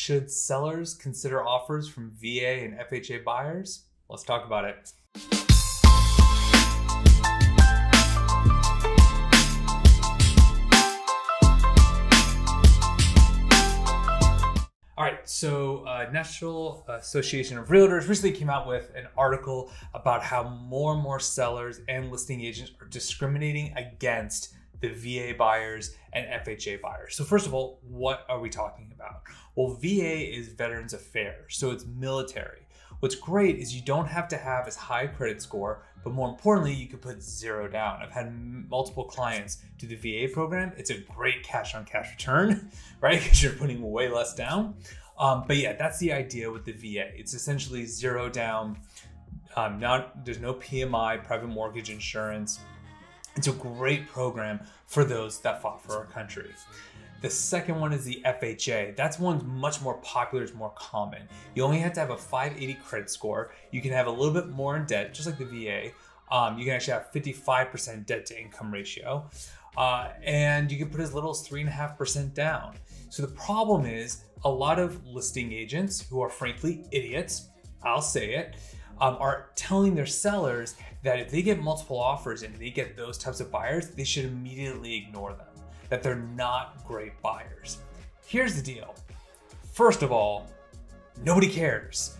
Should sellers consider offers from VA and FHA buyers? Let's talk about it. All right, so National Association of Realtors recently came out with an article about how more and more sellers and listing agents are discriminating against the VA buyers and FHA buyers. So first of all, what are we talking about? Well, VA is Veterans Affairs, so it's military. What's great is you don't have to have as high credit score, but more importantly, you can put zero down. I've had multiple clients do the VA program. It's a great cash on cash return, right? Because you're putting way less down. But yeah, that's the idea with the VA. It's essentially zero down. There's no PMI, private mortgage insurance. It's a great program for those that fought for our country. The second one is the FHA. That's one's much more popular, it's more common. You only have to have a 580 credit score. You can have a little bit more in debt, just like the VA. You can actually have 55% debt to income ratio. And you can put as little as 3.5% down. So the problem is a lot of listing agents who are frankly idiots, I'll say it, are telling their sellers that if they get multiple offers and they get those types of buyers, they should immediately ignore them, that they're not great buyers. Here's the deal. First of all, nobody cares.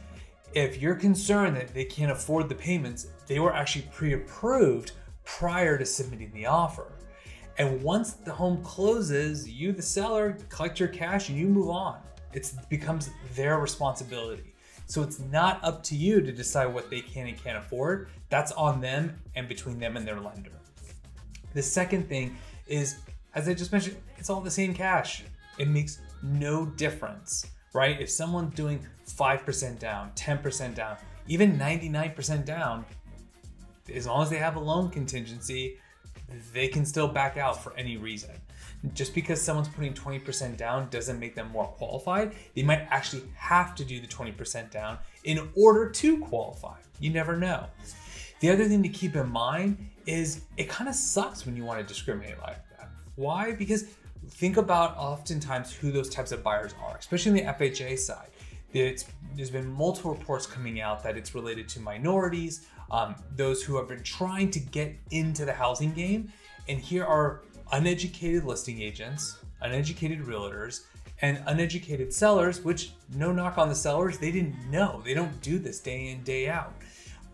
If you're concerned that they can't afford the payments, they were actually pre-approved prior to submitting the offer. And once the home closes, you, the seller, collect your cash and you move on. It becomes their responsibility. So it's not up to you to decide what they can and can't afford. That's on them and between them and their lender. The second thing is, as I just mentioned, it's all the same cash. It makes no difference, right? If someone's doing 5% down, 10% down, even 99% down, as long as they have a loan contingency, they can still back out for any reason. Just because someone's putting 20% down doesn't make them more qualified. They might actually have to do the 20% down in order to qualify. You never know. The other thing to keep in mind is it kind of sucks when you want to discriminate like that. Why? Because think about oftentimes who those types of buyers are, especially on the FHA side. There's been multiple reports coming out that it's related to minorities, those who have been trying to get into the housing game. And here are uneducated listing agents, uneducated realtors, and uneducated sellers, which no knock on the sellers, they didn't know. They don't do this day in, day out.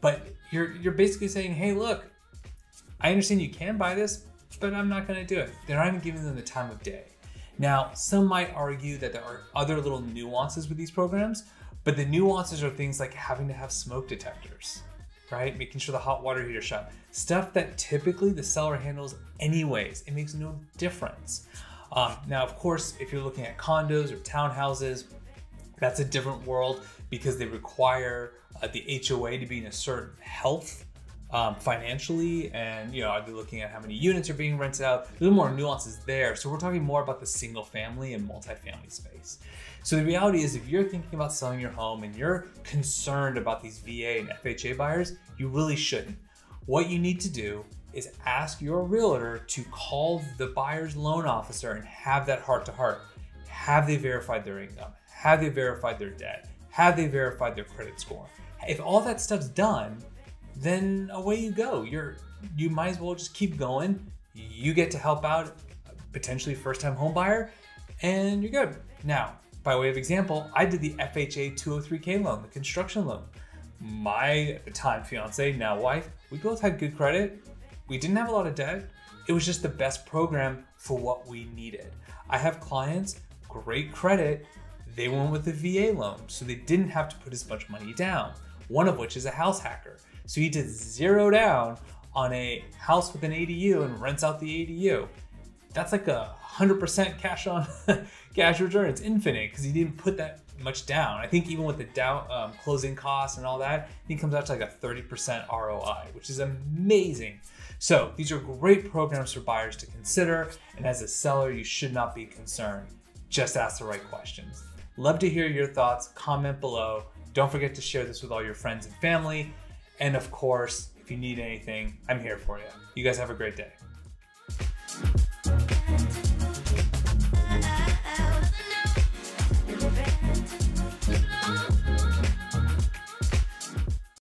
But you're basically saying, hey, look, I understand you can buy this, but I'm not gonna do it. They're not even giving them the time of day. Now, some might argue that there are other little nuances with these programs, but the nuances are things like having to have smoke detectors, right? Making sure the hot water heater shut. Stuff that typically the seller handles anyways. It makes no difference. Now, of course, if you're looking at condos or townhouses, that's a different world because they require the HOA to be in a certain health financially, and are they looking at how many units are being rented out? There's a little more nuances there. So we're talking more about the single family and multifamily space. So the reality is if you're thinking about selling your home and you're concerned about these VA and FHA buyers, you really shouldn't. What you need to do is ask your realtor to call the buyer's loan officer and have that heart to heart. Have they verified their income? Have they verified their debt? Have they verified their credit score? If all that stuff's done, then away you go. You might as well just keep going. You get to help out a potentially first-time home buyer, and you're good. Now, by way of example, I did the FHA 203K loan, the construction loan. My, at the time, fiance, now wife, we both had good credit. We didn't have a lot of debt. It was just the best program for what we needed. I have clients, great credit. They went with the VA loan, so they didn't have to put as much money down. One of which is a house hacker. So he did zero down on a house with an ADU and rents out the ADU. That's like 100% cash on cash return. It's infinite because he didn't put that much down. I think even with the down closing costs and all that, I think it comes out to like a 30% ROI, which is amazing. So these are great programs for buyers to consider. And as a seller, you should not be concerned. Just ask the right questions. Love to hear your thoughts. Comment below. Don't forget to share this with all your friends and family. And of course, if you need anything, I'm here for you. You guys have a great day.